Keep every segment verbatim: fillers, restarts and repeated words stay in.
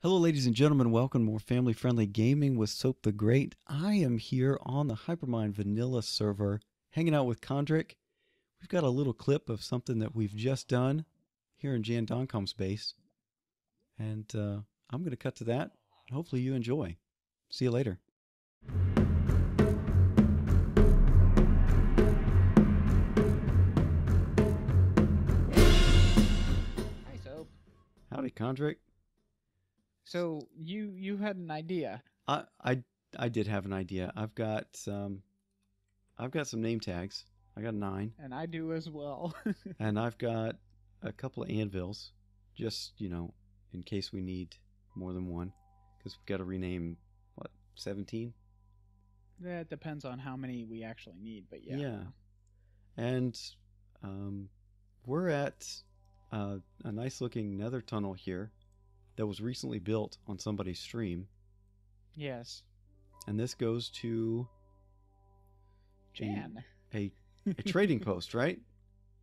Hello ladies and gentlemen, welcome to more family-friendly gaming with Soap the Great. I am here on the Hypermine Vanilla server, hanging out with Kondrik. We've got a little clip of something that we've just done here in Jandoncom space. And uh, I'm going to cut to that, and hopefully you enjoy. See you later. Hi Soap. Howdy Kondrik. So you you had an idea. I I I did have an idea. I've got um, I've got some name tags. I got nine. And I do as well. And I've got a couple of anvils, just you know, in case we need more than one, because we've got to rename what seventeen. That depends on how many we actually need, but yeah. Yeah, and um, we're at uh, a nice looking nether tunnel here. That was recently built on somebody's stream. Yes. And this goes to Jan. A, a, a trading post, right?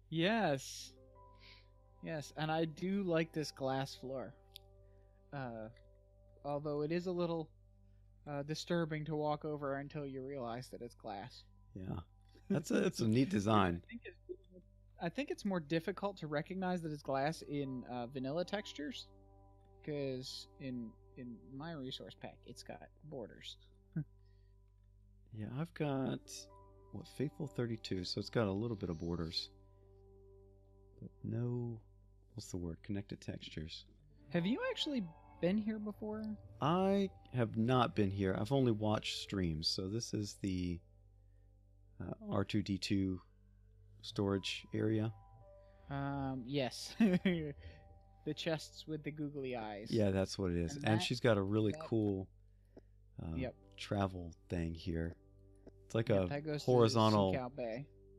Yes. Yes, and I do like this glass floor. Uh, although it is a little uh, disturbing to walk over until you realize that it's glass. Yeah. That's a, that's a neat design. I think, it's, I think it's more difficult to recognize that it's glass in uh, vanilla textures. Because in in my resource pack, it's got borders. Yeah, I've got what Faithful thirty-two, so it's got a little bit of borders, but no, what's the word? Connected textures. Have you actually been here before? I have not been here. I've only watched streams, so this is the uh, R two D two storage area. Um. Yes. The chests with the googly eyes. Yeah, that's what it is. And, and that, she's got a really that, cool uh, yep. travel thing here. It's like yep, a horizontal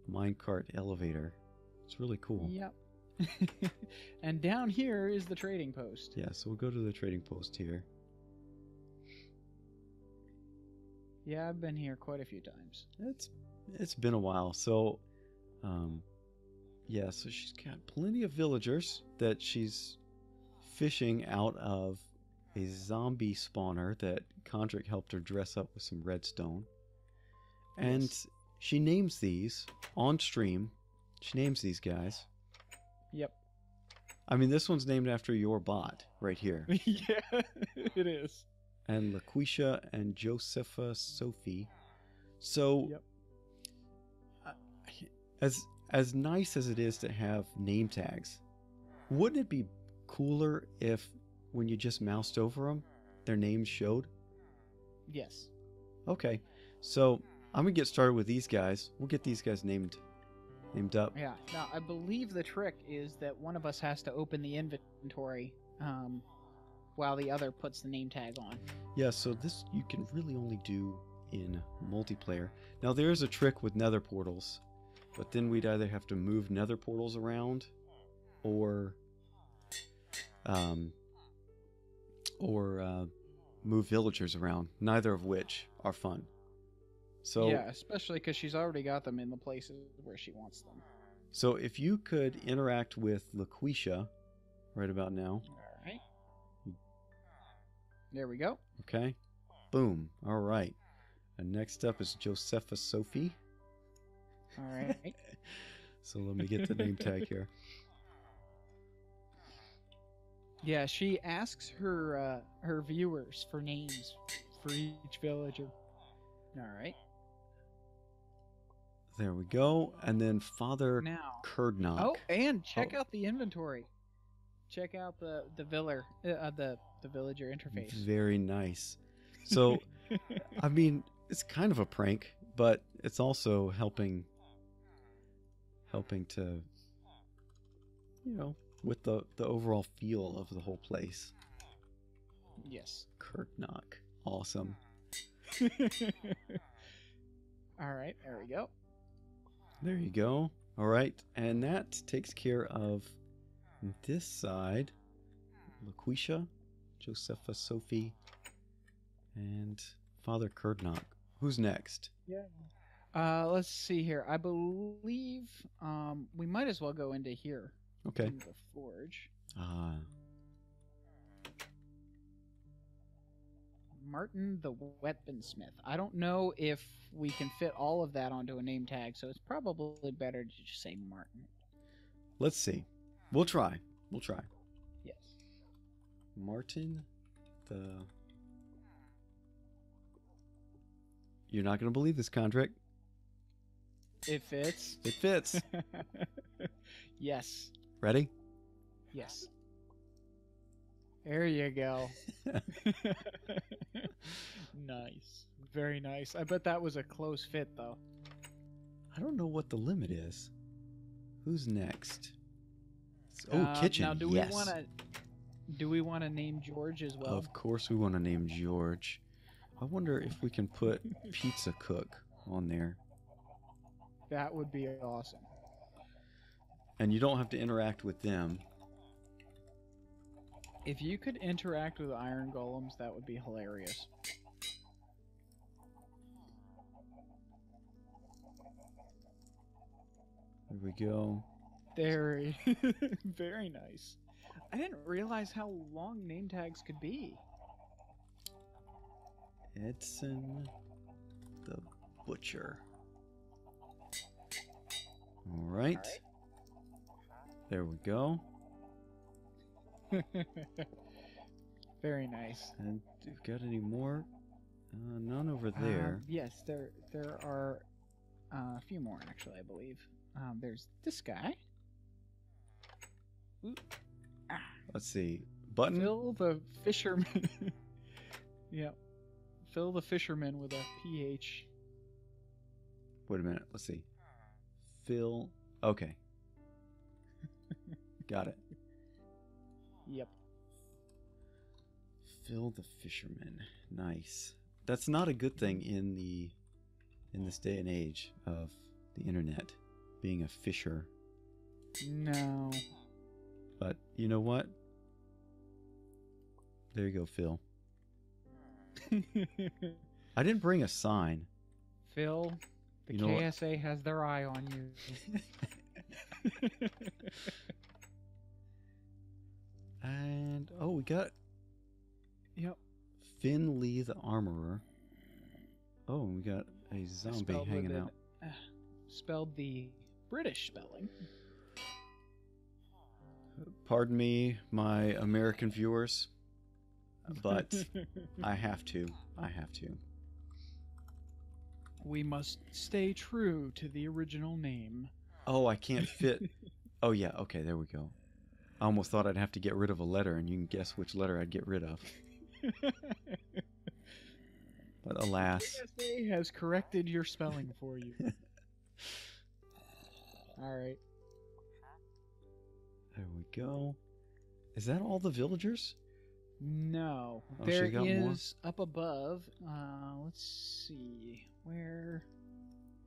minecart elevator. It's really cool. Yep. And down here is the trading post. Yeah, so we'll go to the trading post here. Yeah, I've been here quite a few times. It's It's been a while. So... Um, Yeah, so she's got plenty of villagers that she's fishing out of a zombie spawner that Kondrik helped her dress up with some redstone. Nice. And she names these on stream. She names these guys. Yep. I mean, this one's named after your bot right here. Yeah, it is. And Laquisha and Josepha Sophie. So, yep. uh, as... As nice as it is to have name tags, wouldn't it be cooler if, when you just moused over them, their names showed? Yes. Okay. So I'm gonna get started with these guys. We'll get these guys named, named up. Yeah. Now I believe the trick is that one of us has to open the inventory um, while the other puts the name tag on. Yeah. So this you can really only do in multiplayer. Now there is a trick with nether portals. But then we'd either have to move nether portals around, or, um, or uh, move villagers around. Neither of which are fun. So yeah, especially because she's already got them in the places where she wants them. So if you could interact with Laquisha, right about now. All right. There we go. Okay. Boom. All right. And next up is Josepha Sophie. All right. So let me get the name tag here. Yeah, she asks her uh, her viewers for names for each villager. All right. There we go. And then Father Kurdnock. Oh, and check oh. out the inventory. Check out the the villager uh, the the villager interface. Very nice. So, I mean, it's kind of a prank, but it's also helping. Helping to, you know, with the, the overall feel of the whole place. Yes. Kurdnock. Awesome. All right. There we go. There you go. All right. And that takes care of this side. Laquisha, Josepha Sophie, and Father Kurdnock. Who's next? Yeah. Uh, let's see here. I believe um, we might as well go into here. Okay. Into the forge. Ah. Martin the Weaponsmith. I don't know if we can fit all of that onto a name tag, so it's probably better to just say Martin. Let's see. We'll try. We'll try. Yes. Martin the... You're not going to believe this, Kondrik. It fits. It fits. Yes. Ready? Yes. There you go. Nice. Very nice. I bet that was a close fit, though. I don't know what the limit is. Who's next? Oh, uh, kitchen. Now, do yes. we want to? Do we want to name George as well? Of course, we want to name George. I wonder if we can put pizza cook on there. That would be awesome. And you don't have to interact with them. If you could interact with iron golems, that would be hilarious. There we go. Very, very nice. I didn't realize how long name tags could be. Edson the Butcher. All right. All right. There we go. Very nice. And we've got any more? Uh, none over there. Um, yes, there there are uh, a few more actually, I believe. Um, there's this guy. Ooh. Ah. Let's see. Button. Phil the fisherman. Yep. Phil the fisherman with a P H. Wait a minute. Let's see. Phil. Okay. Got it. Yep. Phil the fisherman. Nice. That's not a good thing in the in this day and age of the internet, being a fisher. No. But you know what? There you go, Phil. I didn't bring a sign. Phil, the you know K S A what? Has their eye on you. And oh, we got yep. Finley the Armorer. Oh, and we got a zombie spelled hanging an, out. Uh, spelled the British spelling. Pardon me, my American viewers, but I have to. I have to. We must stay true to the original name. Oh, I can't fit. Oh, yeah. Okay, there we go. I almost thought I'd have to get rid of a letter, and you can guess which letter I'd get rid of. But alas. K S A has corrected your spelling for you. All right. There we go. Is that all the villagers? No. Oh, there is more? Up above. Uh, let's see. Where,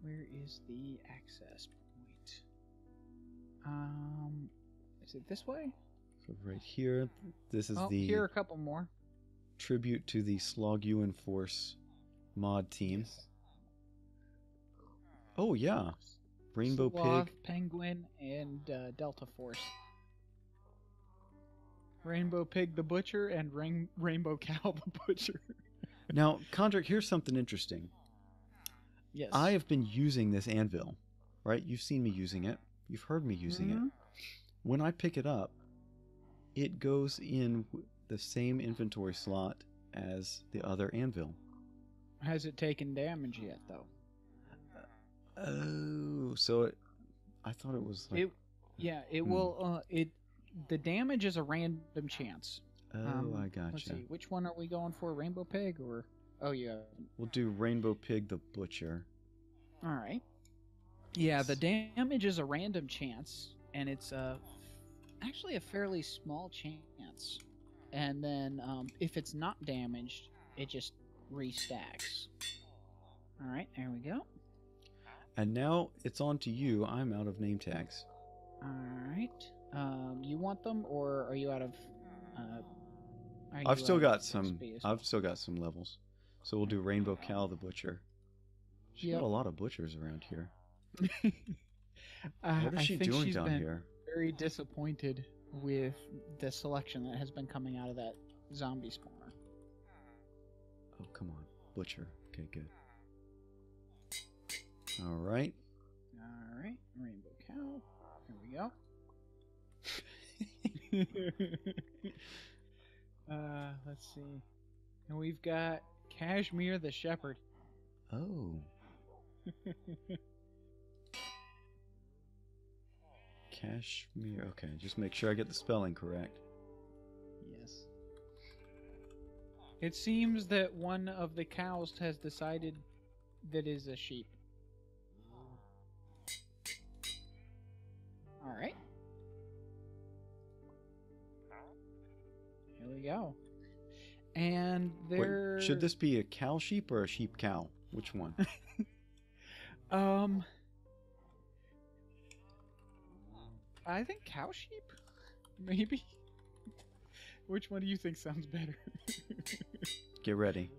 where is the access point? Um... Is it this way? So right here. This is oh, the... here are a couple more. Tribute to the Slog U and Force mod team. Yes. Oh, yeah. Rainbow Slav, Pig. Penguin, and uh, Delta Force. Rainbow Pig the Butcher and Rain Rainbow Cow the Butcher. Now, Kondrik, here's something interesting. Yes. I have been using this anvil, right? You've seen me using it. You've heard me using mm-hmm. it. When I pick it up, it goes in the same inventory slot as the other anvil. Has it taken damage yet, though? Oh, so it, I thought it was like... It, yeah, it hmm. will... Uh, it the damage is a random chance. Oh, um, I gotcha. Let's see, which one are we going for? Rainbow Pig or... Oh, yeah. We'll do Rainbow Pig the Butcher. All right. Yeah, the damage is a random chance... And it's uh, actually a fairly small chance. And then um, if it's not damaged, it just restacks. All right, there we go. And now it's on to you. I'm out of name tags. All right. Um, you want them, or are you out of? Uh, you I've still got some. I've still got some levels. So we'll do Rainbow Cow the Butcher. She's yep. got a lot of butchers around here. Uh, what is she I think doing she's down been here? Very disappointed with the selection that has been coming out of that zombie spawner. Oh, come on. Butcher. Okay, good. All right. All right. Rainbow Cow. Here we go. uh, let's see. And we've got Kashmir the Shepherd. Oh. Kashmir. Okay, just make sure I get the spelling correct. Yes. It seems that one of the cows has decided that is a sheep. All right. Here we go. And there. Wait, should this be a cow sheep or a sheep cow? Which one? um. I think cow sheep, maybe. Which one do you think sounds better? Get ready.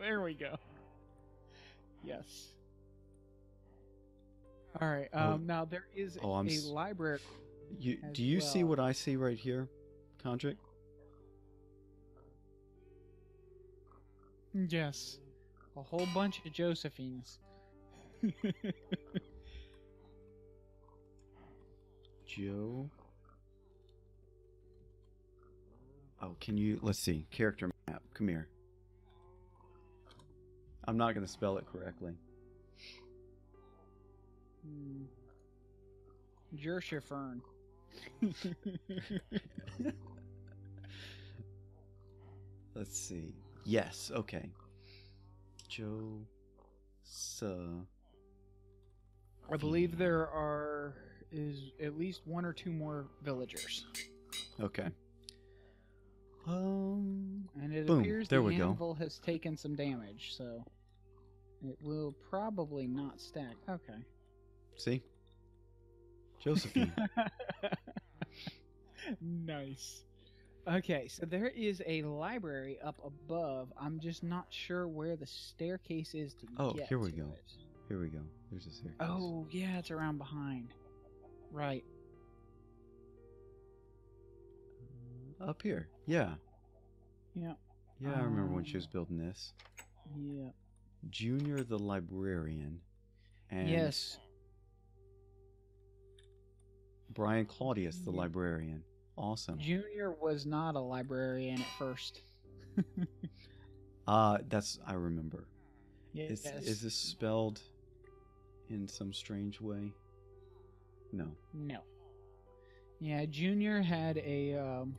There we go. Yes. All right. Um, oh. Now there is oh, a, a library. You, do you well. see what I see right here, Kondrik? Yes. A whole bunch of Josephines. Joe. Oh, can you... Let's see. Character map. Come here. I'm not going to spell it correctly. Hmm. Jersia Fern. Let's see. Yes, okay. Joseph. I believe there are is at least one or two more villagers. Okay. Um and it boom. appears there the anvil go. has taken some damage, so it will probably not stack. Okay. See? Josephine. Nice. Okay, so there is a library up above. I'm just not sure where the staircase is to oh, get here we to go. It. Here we go. There's a staircase. Oh, yeah, it's around behind. Right. Up here. Yeah. Yeah. Yeah, um, I remember when she was building this. Yeah. Junior the librarian. And yes. Brian Claudius the librarian. Awesome. Junior was not a librarian at first. uh, that's I remember. Yes. Is, is this spelled in some strange way? No. No. Yeah, Junior had a um,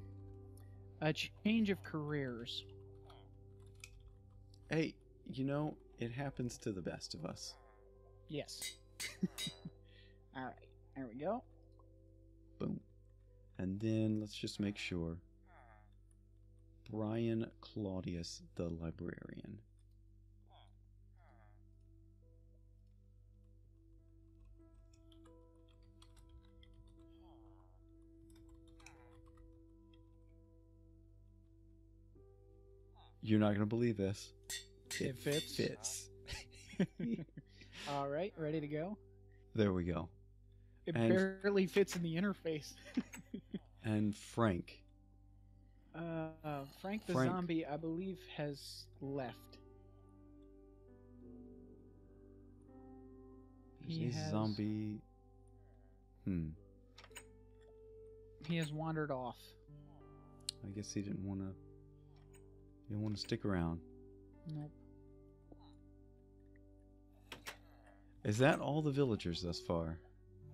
a change of careers. Hey, you know, it happens to the best of us. Yes. All right. There we go. Boom. And then let's just make sure. Brian Claudius the librarian. You're not going to believe this. It, it fits. fits. All right, ready to go? There we go. It and barely fits in the interface. And Frank. Uh, uh, Frank the Frank. zombie, I believe, has left. He He's has... zombie. Hmm. He has wandered off. I guess he didn't want to. He didn't want to stick around. Nope. Is that all the villagers thus far?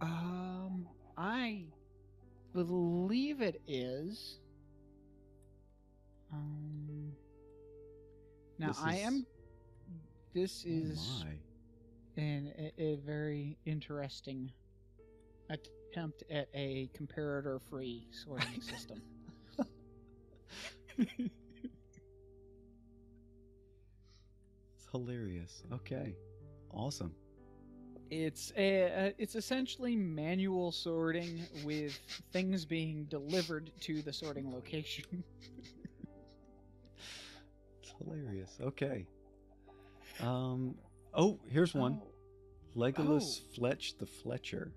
Um, I believe it is. Um, now this I is, am. This is oh an, a, a very interesting attempt at a comparator-free sorting system. It's hilarious. Okay, awesome. It's a, it's essentially manual sorting with things being delivered to the sorting location. It's hilarious. Okay. Um. Oh, here's one. Oh. Legolas oh. Fletch the Fletcher.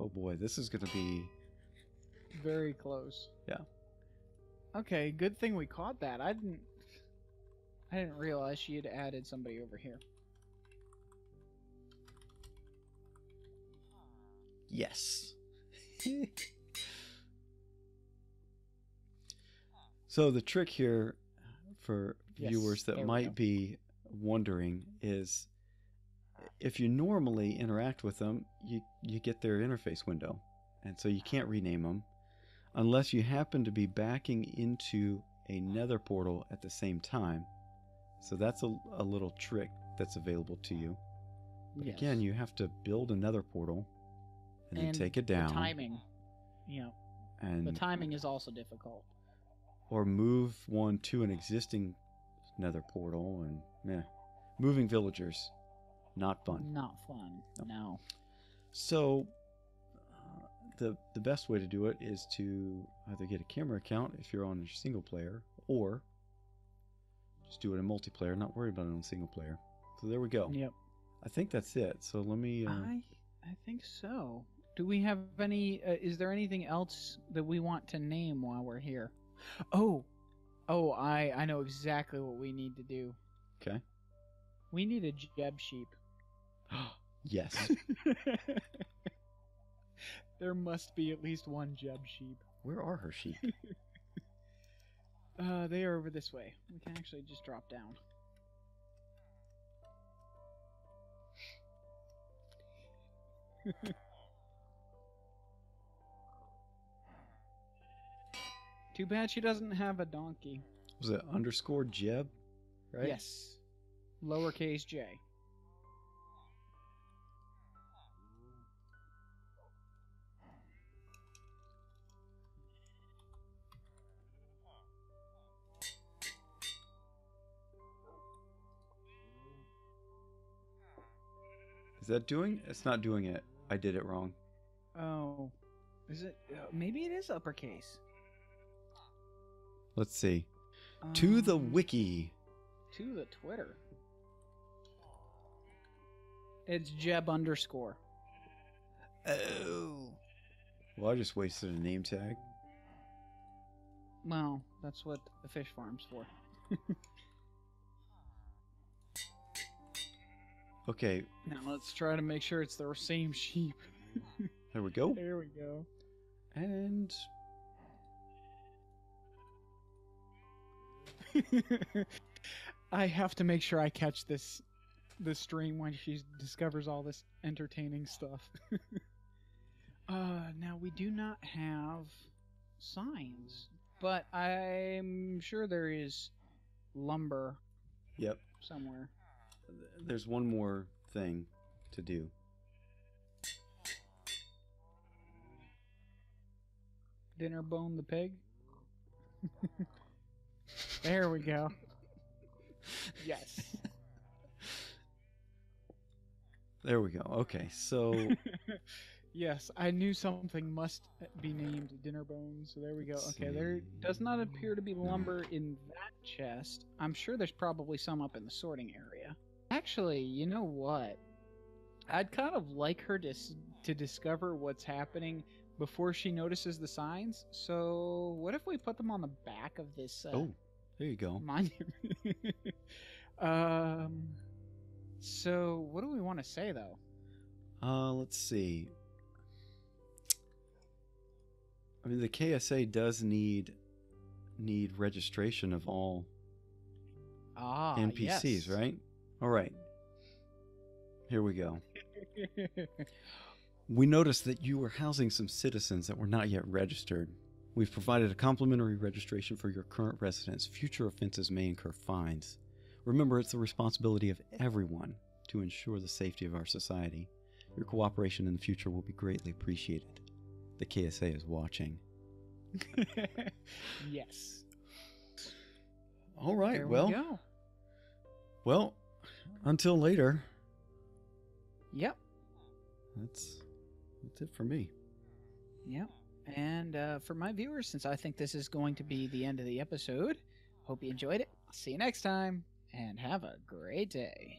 Oh boy, this is going to be very close. Yeah. Okay, good thing we caught that. I didn't... I didn't realize she had added somebody over here. Yes. So the trick here for yes, viewers that might be wondering is if you normally interact with them, you, you get their interface window. And so you can't rename them unless you happen to be backing into another portal at the same time. So that's a, a little trick that's available to you. But yes. Again, you have to build another portal and, and then take it down. The timing, you know, and the timing is also difficult. Or move one to an existing nether portal and meh. Moving villagers, not fun. Not fun, no. no. So uh, the the best way to do it is to either get a camera account if you're on a single player, or just do it in multiplayer. Not worry about it on single player. So there we go. Yep. I think that's it. So let me. Uh, I I think so. Do we have any? Uh, is there anything else that we want to name while we're here? Oh, oh! I I know exactly what we need to do. Okay. We need a Jeb sheep. Yes. There must be at least one Jeb sheep. Where are her sheep? Uh, they are over this way. We can actually just drop down. Too bad she doesn't have a donkey. Was it underscore Jeb, right? Yes. Lowercase j. Is that doing? It's not doing it. I did it wrong. Oh. Is it? Maybe it is uppercase. Let's see. Um, to the wiki. To the Twitter. It's Jeb underscore. Oh. Well, I just wasted a name tag. Well, that's what the fish farm's for. Okay. Now let's try to make sure it's the same sheep. There we go. There we go. And... I have to make sure I catch this this stream when she discovers all this entertaining stuff. Uh, now, we do not have signs, but I'm sure there is lumber yep. somewhere. There's one more thing to do. Dinner bone the pig? There we go. Yes. There we go. Okay, so... Yes, I knew something must be named dinner bones. So there we go. Let's okay, see. There does not appear to be lumber in that chest. I'm sure there's probably some up in the sorting area. Actually, you know what? I'd kind of like her to, to discover what's happening before she notices the signs. So what if we put them on the back of this... Uh, oh. There you go. um, so, what do we want to say, though? Uh, let's see. I mean, the K S A does need need registration of all ah, N P Cs, yes. right? All right. Here we go. We noticed that you were housing some citizens that were not yet registered. We've provided a complimentary registration for your current residence. Future offenses may incur fines. Remember, it's the responsibility of everyone to ensure the safety of our society. Your cooperation in the future will be greatly appreciated. The K S A is watching. Yes. All right, there well. We go. Well, until later. Yep. That's that's it for me. Yep. And uh, for my viewers, since I think this is going to be the end of the episode, hope you enjoyed it. I'll see you next time, and have a great day.